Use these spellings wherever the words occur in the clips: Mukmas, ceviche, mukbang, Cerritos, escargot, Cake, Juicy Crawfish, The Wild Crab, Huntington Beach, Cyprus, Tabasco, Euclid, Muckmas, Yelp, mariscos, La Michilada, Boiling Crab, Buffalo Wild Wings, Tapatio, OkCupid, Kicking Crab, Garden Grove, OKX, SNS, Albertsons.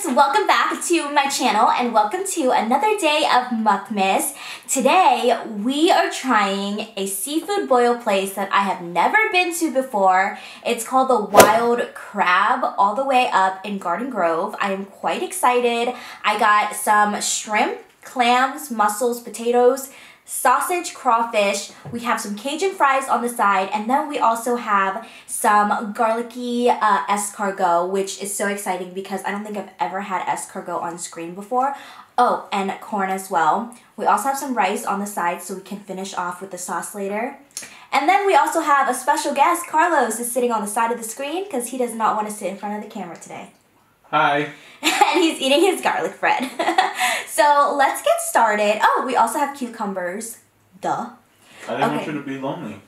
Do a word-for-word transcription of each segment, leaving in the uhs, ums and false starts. friends, welcome back to my channel and welcome to another day of Mukmas. Today we are trying a seafood boil place that I have never been to before. It's called The Wild Crab, all the way up in Garden Grove. I am quite excited. I got some shrimp, clams, mussels, potatoes, sausage, crawfish. We have some Cajun fries on the side, and then we also have some garlicky uh, escargot, which is so exciting because I don't think I've ever had escargot on screen before. Oh, and corn as well. We also have some rice on the side so we can finish off with the sauce later. And then we also have a special guest. Carlos is sitting on the side of the screen because he does not want to sit in front of the camera today. Hi. And he's eating his garlic bread. So let's get started. Oh, we also have cucumbers. Duh. I didn't okay. want you to be lonely.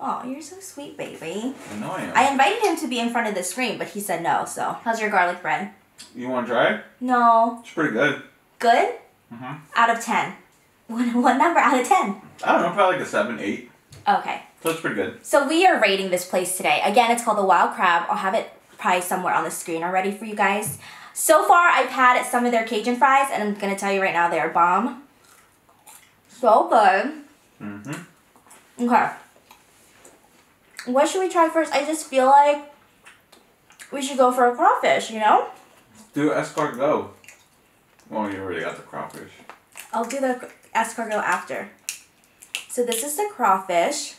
Oh, you're so sweet, baby. I know I am. I invited him to be in front of the screen, but he said no, so. How's your garlic bread? You want to try it? No. It's pretty good. Good? Mm-hmm. Out of ten. What, what number out of ten? I don't know, probably like a seven, eight. Okay. So it's pretty good. So we are rating this place today. Again, it's called The Wild Crab. I'll have it probably somewhere on the screen already for you guys. So far, I've had some of their Cajun fries, and I'm gonna tell you right now, they're bomb. So good. Mm-hmm. Okay. What should we try first? I just feel like we should go for a crawfish, you know? Do escargot. Well, you already got the crawfish. I'll do the escargot after. So this is the crawfish.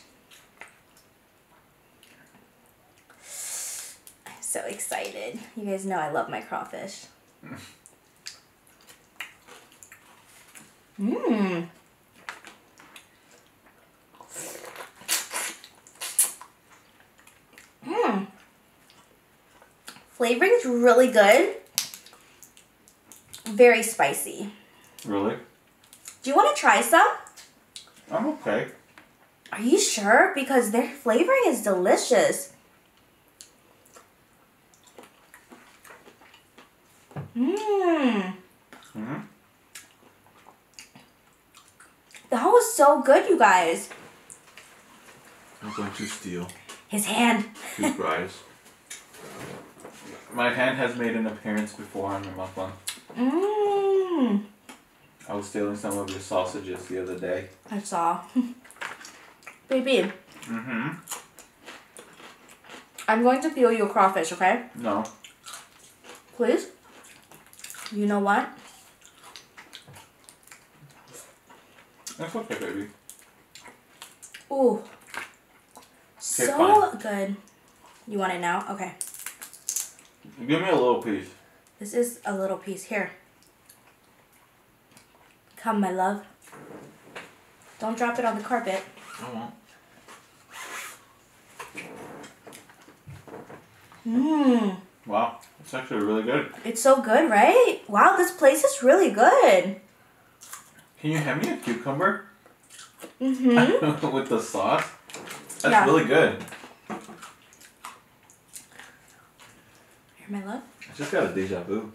So excited. You guys know I love my crawfish. Mmm. Mmm. Flavoring's really good. Very spicy. Really? Do you want to try some? I'm okay. Are you sure? Because their flavoring is delicious. Mmm. Mm-hmm. That was so good, you guys. I'm going to steal his hand. Two fries. My hand has made an appearance before on the mukbang. Mmm. I was stealing some of your sausages the other day. I saw. Baby. Mm-hmm. I'm going to peel your crawfish, okay? No. Please? You know what? That's okay, baby. Ooh. Okay, so fine. Good. You want it now? Okay. Give me a little piece. This is a little piece. Here. Come, my love. Don't drop it on the carpet. I won't. Mmm. Wow. It's actually really good. It's so good, right? Wow, this place is really good. Can you hand me a cucumber? Mm-hmm. With the sauce? That's yeah. really good. Here, my love. I just got a deja vu.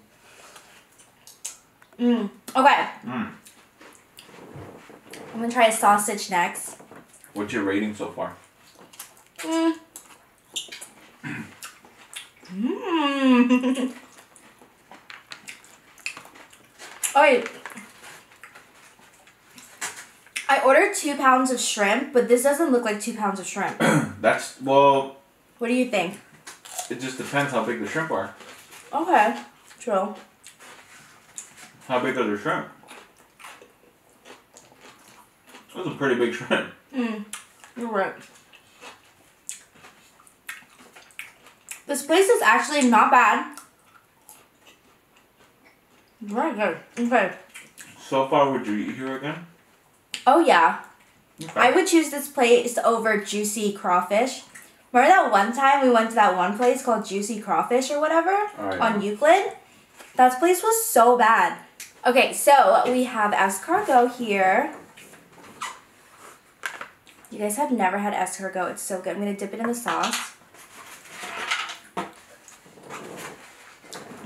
Mm. Okay. Mm. I'm going to try a sausage next. What's your rating so far? Mm. Mmm. Alright. I ordered two pounds of shrimp, but this doesn't look like two pounds of shrimp. That's, well... What do you think? It just depends how big the shrimp are. Okay. True. How big are the shrimp? That's a pretty big shrimp. Mmm. You're right. This place is actually not bad. Very good. Okay. So far, would you eat here again? Oh, yeah. Okay. I would choose this place over Juicy Crawfish. Remember that one time we went to that one place called Juicy Crawfish or whatever? Oh, yeah. On Euclid? That place was so bad. Okay, so we have escargot here. You guys have never had escargot. It's so good. I'm going to dip it in the sauce.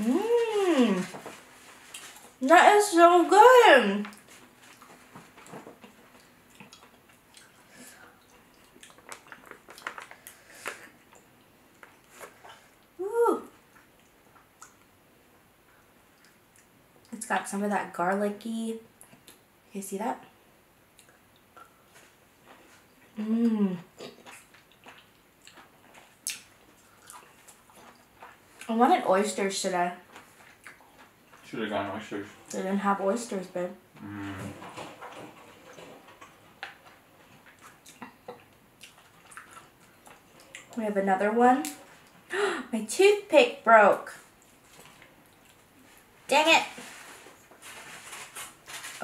Mmm, that is so good. Ooh. It's got some of that garlicky. You see that? Mmm. I wanted oysters today. Should have gotten oysters. They didn't have oysters, babe. Mm. We have another one. My toothpick broke. Dang it.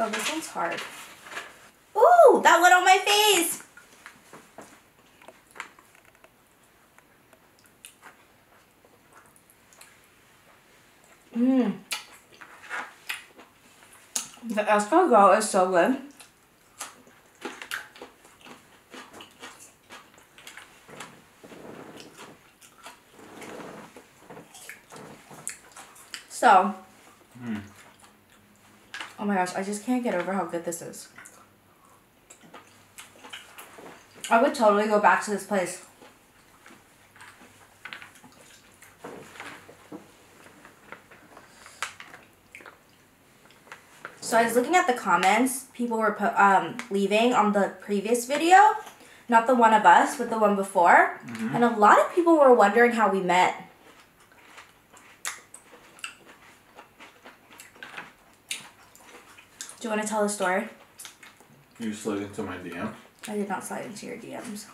Oh, this one's hard. Ooh, that went on my face. Mmm. The escargot is so good. So, mm. Oh my gosh, I just can't get over how good this is. I would totally go back to this place. So I was looking at the comments people were um, leaving on the previous video, not the one of us, but the one before, mm-hmm. and a lot of people were wondering how we met. Do you want to tell the story? You slid into my D M. I did not slide into your D Ms.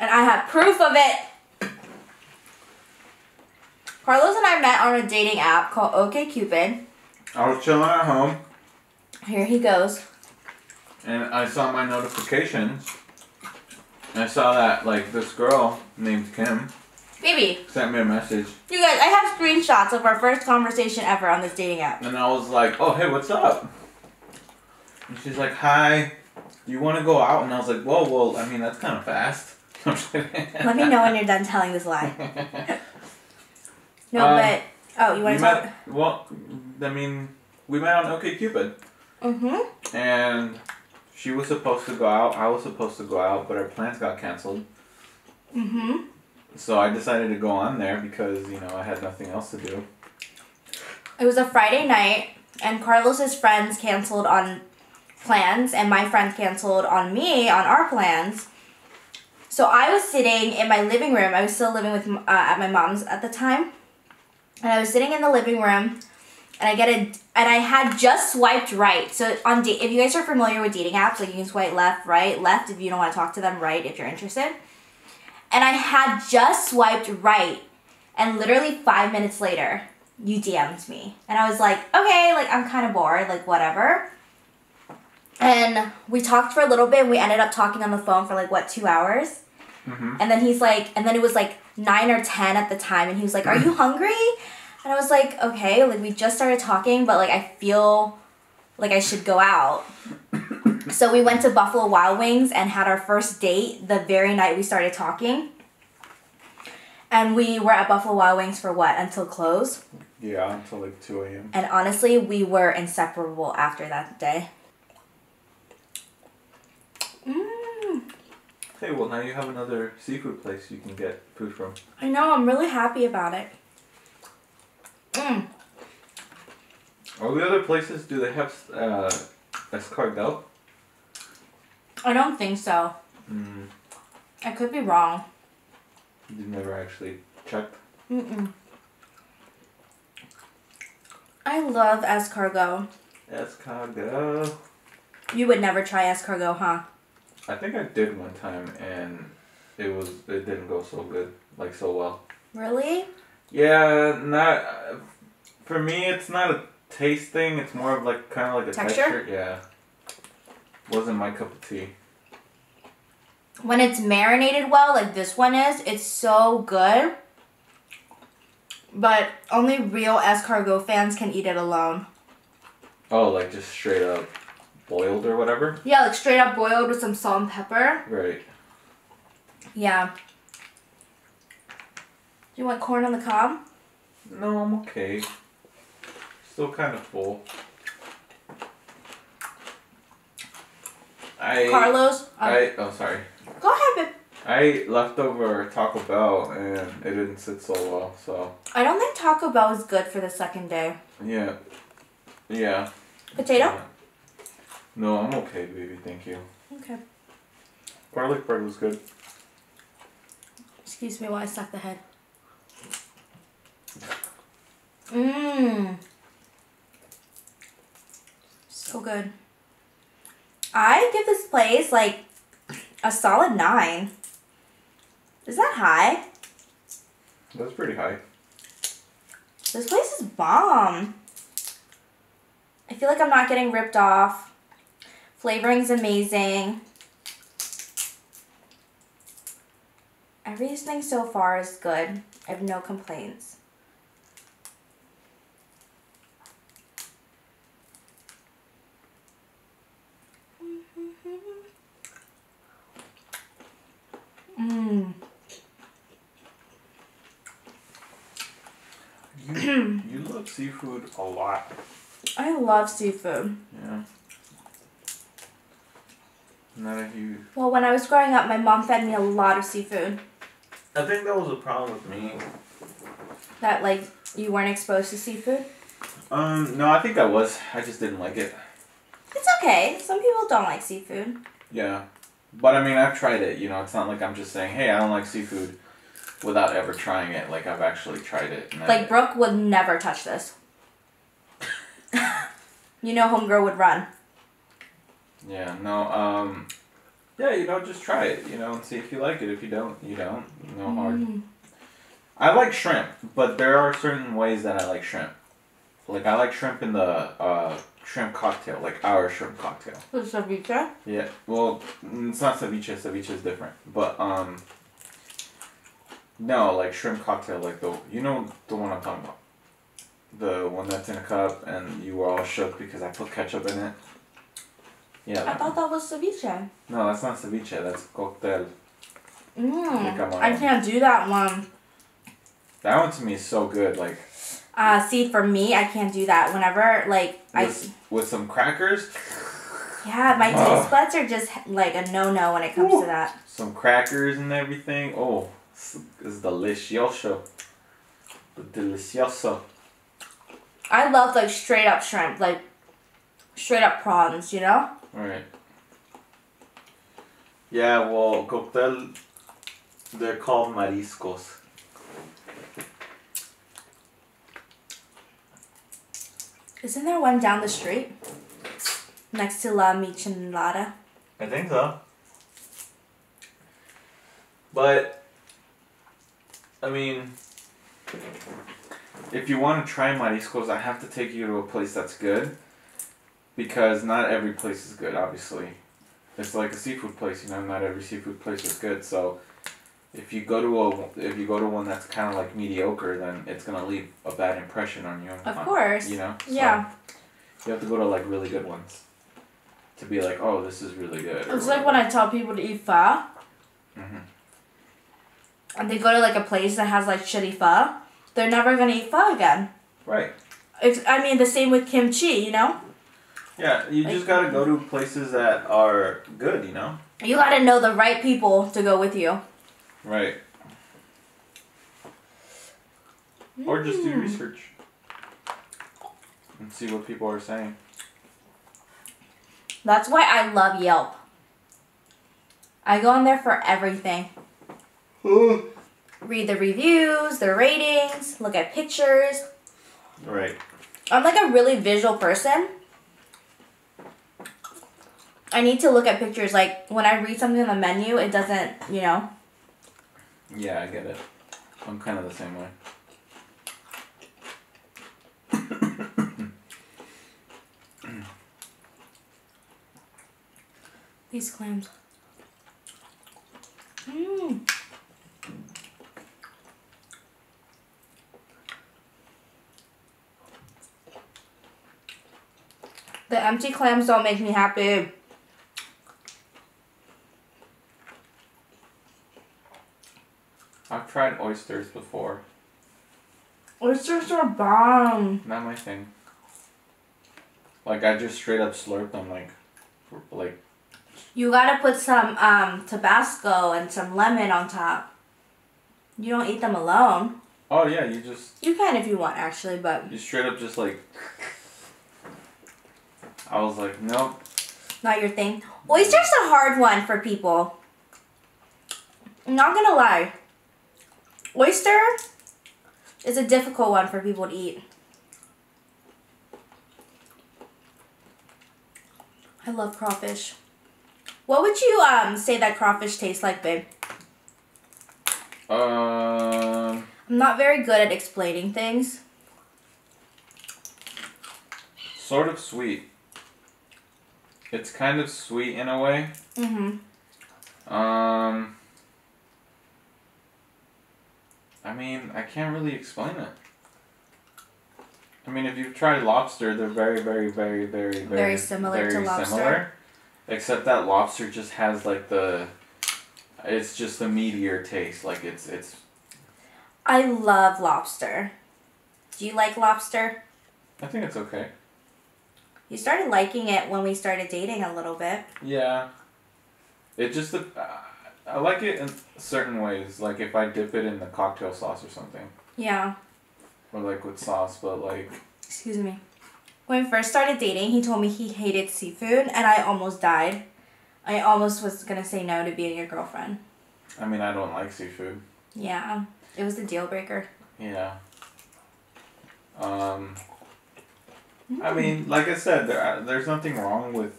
And I have proof of it! Carlos and I met on a dating app called OkCupid. I was chilling at home. Here he goes. And I saw my notifications. And I saw that, like, this girl named Kim. Baby. Sent me a message. You guys, I have screenshots of our first conversation ever on this dating app. And I was like, oh, hey, what's up? And she's like, hi, do you want to go out? And I was like, whoa, whoa, I mean, that's kind of fast. Let me know when you're done telling this lie. No, um, but, oh, you want to talk? Met, well, I mean, we met on OkCupid. Mm-hmm. And she was supposed to go out, I was supposed to go out, but our plans got canceled. Mm-hmm. So I decided to go on there because, you know, I had nothing else to do. It was a Friday night, and Carlos's friends canceled on plans and my friend canceled on me on our plans. So I was sitting in my living room. I was still living with uh, at my mom's at the time, and I was sitting in the living room, and I get a and I had just swiped right. So on da if you guys are familiar with dating apps, like you can swipe left, right, left if you don't want to talk to them, right if you're interested. And I had just swiped right, and literally five minutes later, you D M'd me, and I was like, okay, like I'm kind of bored, like whatever. And we talked for a little bit, and we ended up talking on the phone for like, what, two hours? Mm-hmm. And then he's like, and then it was like nine or ten at the time, and he was like, are you hungry? And I was like, okay, like we just started talking, but like I feel like I should go out. So we went to Buffalo Wild Wings and had our first date the very night we started talking. And we were at Buffalo Wild Wings for what, until close? Yeah, until like two A M And honestly, we were inseparable after that day. Mm. Okay, well now you have another seafood place you can get food from. I know, I'm really happy about it. Mm. All the other places, do they have uh, escargot? I don't think so. Mm. I could be wrong. You never actually checked? Mm-mm. I love escargot. Escargot. You would never try escargot, huh? I think I did one time, and it was it didn't go so good, like so well. Really? Yeah, not for me. It's not a taste thing. It's more of like kind of like a texture. texture. Yeah, wasn't my cup of tea. When it's marinated well, like this one is, it's so good. But only real escargot fans can eat it alone. Oh, like just straight up. Boiled or whatever? Yeah, like straight up boiled with some salt and pepper. Right. Yeah. Do you want corn on the cob? No, I'm okay. Still kind of full. I Carlos. Um, I oh sorry. Go ahead, babe. I ate leftover Taco Bell and it didn't sit so well, so. I don't think Taco Bell is good for the second day. Yeah. Yeah. Potato? Yeah. No, I'm okay, baby. Thank you. Okay. Garlic bread was good. Excuse me while I suck the head. Mmm. So good. I give this place like a solid nine. Is that high? That's pretty high. This place is bomb. I feel like I'm not getting ripped off. Flavoring's amazing. Everything so far is good. I have no complaints. Mmm. You, you love seafood a lot. I love seafood. Yeah. Not a huge... Well, when I was growing up, my mom fed me a lot of seafood. I think that was a problem with me. That, like, you weren't exposed to seafood? Um, no, I think I was. I just didn't like it. It's okay. Some people don't like seafood. Yeah. But, I mean, I've tried it, you know. It's not like I'm just saying, hey, I don't like seafood without ever trying it. Like, I've actually tried it. And like, I... Brooke would never touch this. You know, homegirl would run. Yeah, no, um... yeah, you know, just try it, you know, and see if you like it. If you don't, you don't. No hard. Mm. I like shrimp, but there are certain ways that I like shrimp. Like, I like shrimp in the, uh... shrimp cocktail, like our shrimp cocktail. The ceviche? Yeah, well, it's not ceviche, ceviche is different, but, um, no, like shrimp cocktail, like the, you know the one I'm talking about, the one that's in a cup and you were all shook because I put ketchup in it. Yeah. I thought that was ceviche. No, that's not ceviche, that's cocktail. Mmm, I can't do that one. That one to me is so good, like. Uh, see, for me, I can't do that. Whenever, like, with, I... With some crackers? Yeah, my oh. taste buds are just, like, a no-no when it comes Ooh. to that. Some crackers and everything. Oh, it's, it's delicioso. Delicioso. I love, like, straight-up shrimp. Like, straight-up prawns, you know? Alright. Yeah, well, cóctel, they're called mariscos. Isn't there one down the street? Next to La Michilada? I think so. But, I mean, if you want to try mariscos, I have to take you to a place that's good. Because not every place is good, obviously. It's like a seafood place, you know, not every seafood place is good. So, if you go to a, if you go to one that's kind of like mediocre, then it's gonna leave a bad impression on you. Of on, course. You know. So yeah. You have to go to like really good ones, to be like, oh, this is really good. It's whatever. Like when I tell people to eat pho. Mhm. And they go to like a place that has like shitty pho, they're never gonna eat pho again. Right. It's. I mean, the same with kimchi, you know. Yeah, you like, just gotta go to places that are good, you know. You gotta know the right people to go with you. Right. Mm. Or just do research. And see what people are saying. That's why I love Yelp. I go on there for everything. Ooh. Read the reviews, the ratings, look at pictures. Right. I'm like a really visual person. I need to look at pictures. Like, when I read something on the menu, it doesn't, you know... Yeah, I get it. I'm kind of the same way. These clams. Mmm. The empty clams don't make me happy. I've tried oysters before. Oysters are bomb. Not my thing. Like, I just straight up slurped them, like, like. You gotta put some um, Tabasco and some lemon on top. You don't eat them alone. Oh yeah, you just. You can if you want, actually, but. You straight up just like. I was like, nope. Not your thing. Oyster's a hard one for people. I'm not gonna lie. Oyster is a difficult one for people to eat. I love crawfish. What would you um say that crawfish tastes like, babe? Uh, I'm not very good at explaining things. Sort of sweet. It's kind of sweet in a way. Mm-hmm. Um, I mean, I can't really explain it. I mean, if you've tried lobster, they're very, very, very, very, very, very similar very to lobster. Similar, except that lobster just has like the, it's just the meatier taste. Like it's it's. I love lobster. Do you like lobster? I think it's okay. You started liking it when we started dating a little bit. Yeah. It just, uh, I like it in certain ways. Like if I dip it in the cocktail sauce or something. Yeah. Or like with sauce, but like... Excuse me. When we first started dating, he told me he hated seafood, and I almost died. I almost was going to say no to being your girlfriend. I mean, I don't like seafood. Yeah. It was a deal breaker. Yeah. Um... I mean, like I said, there are, there's nothing wrong with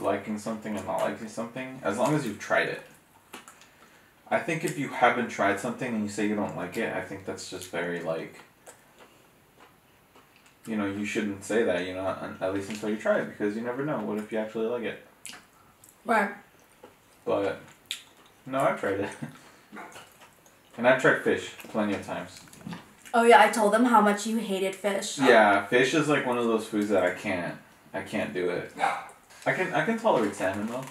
liking something and not liking something, as long as you've tried it. I think if you haven't tried something and you say you don't like it, I think that's just very, like, you know, you shouldn't say that, you know, at least until you try it, because you never know. What if you actually like it? Right. But, no, I've tried it. And I've tried fish plenty of times. Oh yeah, I told them how much you hated fish. Yeah, fish is like one of those foods that I can't, I can't do it. I can, I can tolerate salmon though.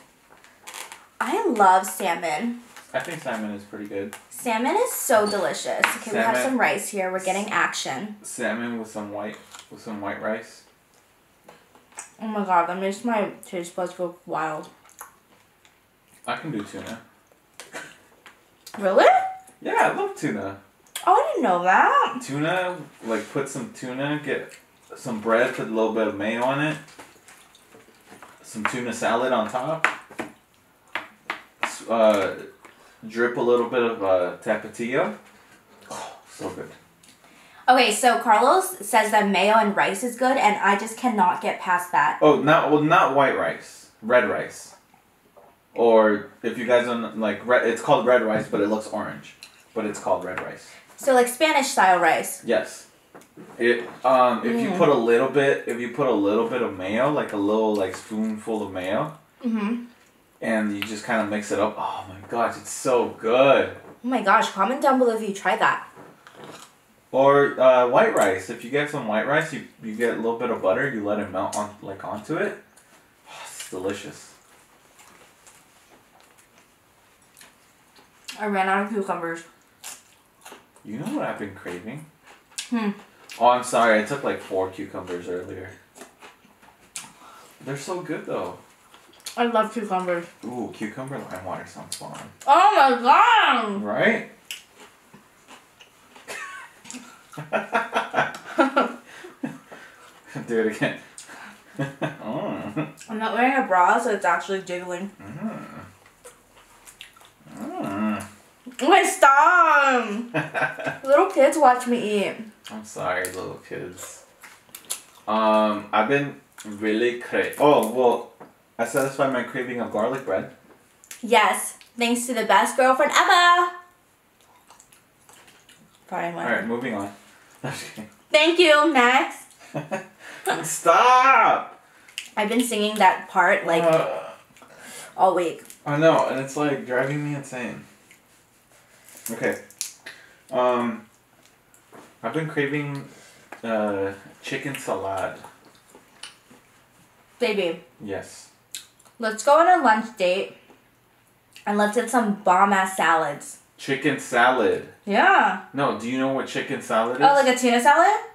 I love salmon. I think salmon is pretty good. Salmon is so delicious. Okay, salmon, we have some rice here. We're getting action. Salmon with some white, with some white rice. Oh my god, that makes my taste buds go wild. I can do tuna. Really? Yeah, I love tuna. Oh, I didn't know that. Tuna, like put some tuna, get some bread, put a little bit of mayo on it, some tuna salad on top, uh, drip a little bit of uh, tapatio. Oh, so good. Okay, so Carlos says that mayo and rice is good, and I just cannot get past that. Oh, not well, not white rice, red rice, or if you guys don't like red, it's called red rice, but it looks orange, but it's called red rice. So like Spanish style rice. Yes. It um if mm. you put a little bit if you put a little bit of mayo, like a little like spoonful of mayo. Mhm. And you just kind of mix it up. Oh my gosh, it's so good. Oh my gosh, comment down below if you try that. Or uh, white rice. If you get some white rice, you you get a little bit of butter, you let it melt on like onto it. Oh, it's delicious. I ran out of cucumbers. You know what I've been craving? Hmm. Oh, I'm sorry. I took like four cucumbers earlier. They're so good though. I love cucumbers. Ooh, cucumber lime water sounds fun. Oh my god! Right? Do it again. Oh. I'm not wearing a bra, so it's actually jiggling. Mm. Mm. My stomach. Little kids watch me eat. I'm sorry, little kids. Um, I've been really cra- Oh, well, I satisfied my craving of garlic bread. Yes, thanks to the best girlfriend ever. Fine. All right, moving on. Thank you. Next. Stop. I've been singing that part like uh, all week. I know, and it's like driving me insane. Okay, um, I've been craving uh, chicken salad. Baby. Yes. Let's go on a lunch date and let's get some bomb-ass salads. Chicken salad? Yeah. No, do you know what chicken salad is? Oh, like a tuna salad?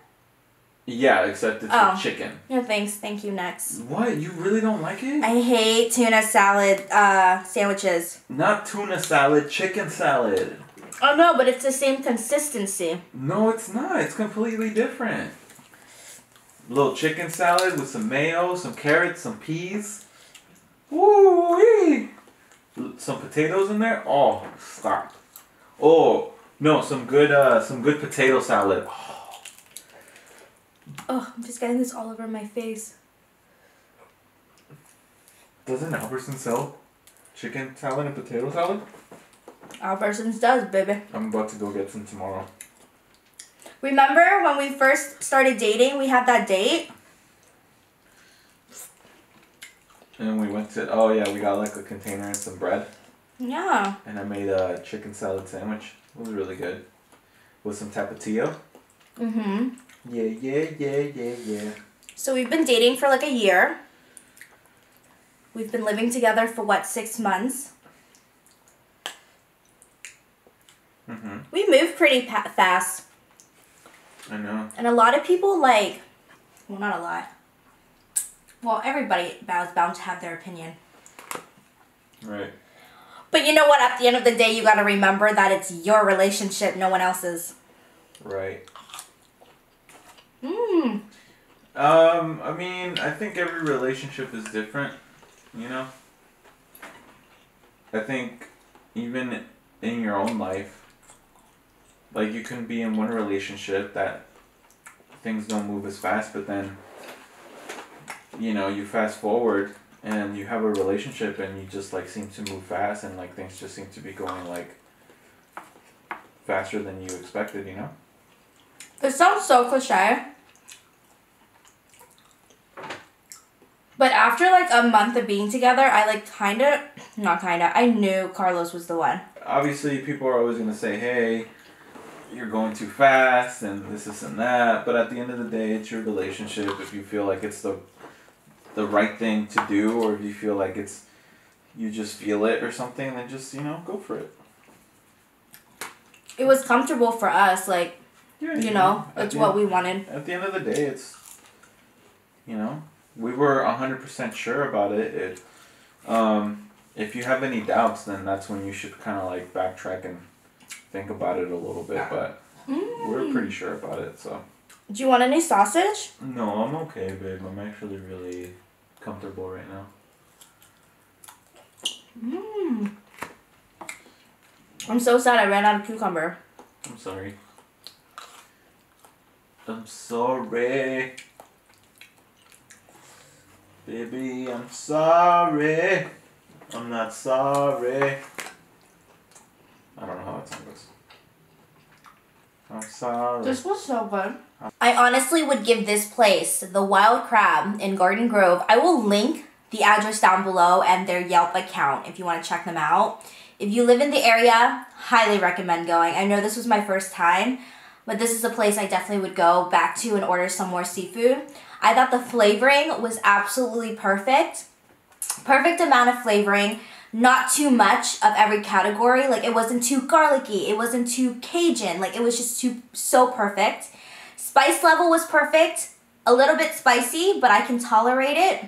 Yeah, except it's oh. with chicken. No, thanks. Thank you. Next. What? You really don't like it? I hate tuna salad uh, sandwiches. Not tuna salad, chicken salad. Oh, no, but it's the same consistency. No, it's not. It's completely different. A little chicken salad with some mayo, some carrots, some peas. Woo-wee! Some potatoes in there. Oh, stop. Oh, no, some good uh, some good potato salad. Oh. Oh, I'm just getting this all over my face. Doesn't Albertsons sell chicken salad and potato salad? Albertsons does, baby. I'm about to go get some tomorrow. Remember when we first started dating, we had that date? And we went to, oh yeah, we got like a container and some bread. Yeah. And I made a chicken salad sandwich. It was really good. With some tapatio. Mm-hmm. Yeah, yeah, yeah, yeah, yeah. So we've been dating for like a year. We've been living together for what, six months? Mm-hmm. We move pretty pa- fast. I know. And a lot of people like, well, not a lot. Well, everybody is bound to have their opinion. Right. But you know what? At the end of the day, you got to remember that it's your relationship, no one else's. Right. Mmm. Um, I mean, I think every relationship is different, you know? I think even in your own life, like, you can be in one relationship that things don't move as fast, but then, you know, you fast forward and you have a relationship and you just, like, seem to move fast and, like, things just seem to be going, like, faster than you expected, you know? It sounds so cliche. But after, like, a month of being together, I, like, kind of, not kind of, I knew Carlos was the one. Obviously, people are always going to say, hey, you're going too fast and this, this, and that. But at the end of the day, it's your relationship. If you feel like it's the the right thing to do, or if you feel like it's, you just feel it or something, then just, you know, go for it. It was comfortable for us. Like, yeah, you, you know, know it's what end, we wanted. At the end of the day, it's, you know, we were one hundred percent sure about it. It um, if you have any doubts, then that's when you should kind of, like, backtrack and think about it a little bit, but mm. we're pretty sure about it, so. Do you want any sausage? No, I'm okay, babe. I'm actually really comfortable right now. Mmm. I'm so sad I ran out of cucumber. I'm sorry. I'm sorry. Baby, I'm sorry. I'm not sorry. I don't know how that song goes. I'm sorry. This was so good. I honestly would give this place, The Wild Crab in Garden Grove. I will link the address down below and their Yelp account if you want to check them out. If you live in the area, highly recommend going. I know this was my first time, but this is a place I definitely would go back to and order some more seafood. I thought the flavoring was absolutely perfect. Perfect amount of flavoring. Not too much of every category. Like, it wasn't too garlicky. It wasn't too Cajun. Like, it was just too so perfect. Spice level was perfect. A little bit spicy, but I can tolerate it.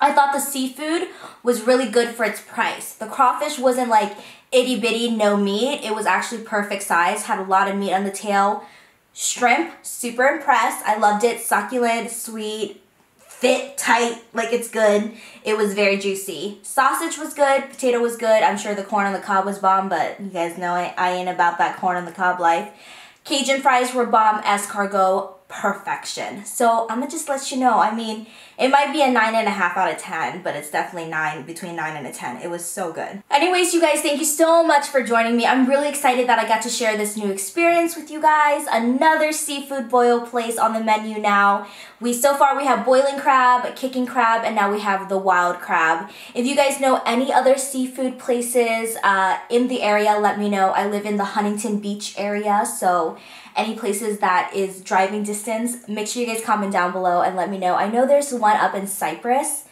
I thought the seafood was really good for its price. The crawfish wasn't like itty-bitty, no meat. It was actually perfect size. Had a lot of meat on the tail. Shrimp, super impressed. I loved it. Succulent, sweet, fit, tight, like it's good. It was very juicy. Sausage was good. Potato was good. I'm sure the corn on the cob was bomb, but you guys know I, I ain't about that corn on the cob life. Cajun fries were bomb. Escargot, perfection. So I'm gonna just let you know. I mean, it might be a nine and a half out of ten, but it's definitely nine, between nine and a ten. It was so good. Anyways, you guys, thank you so much for joining me. I'm really excited that I got to share this new experience with you guys. Another seafood boil place on the menu now. We so far we have Boiling Crab, Kicking Crab, and now we have The Wild Crab. If you guys know any other seafood places uh, in the area, let me know. I live in the Huntington Beach area, so any places that is driving distance, make sure you guys comment down below and let me know. I know there's one up in Cyprus,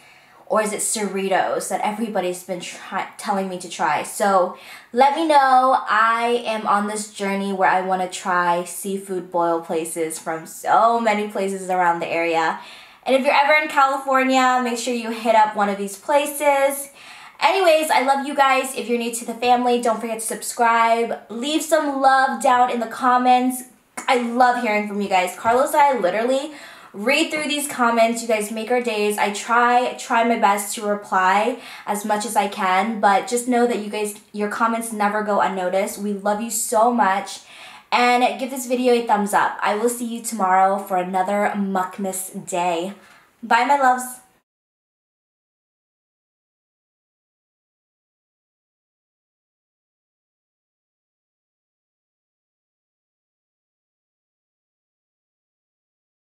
or is it Cerritos, that everybody's been try telling me to try. So let me know. I am on this journey where I want to try seafood boil places from so many places around the area. And if you're ever in California, make sure you hit up one of these places. Anyways, I love you guys. If you're new to the family, don't forget to subscribe. Leave some love down in the comments. I love hearing from you guys. Carlos and I literally read through these comments. You guys make our days. I try try my best to reply as much as I can, but just know that you guys, your comments never go unnoticed. We love you so much. And give this video a thumbs up. I will see you tomorrow for another Muckmas day. Bye, my loves.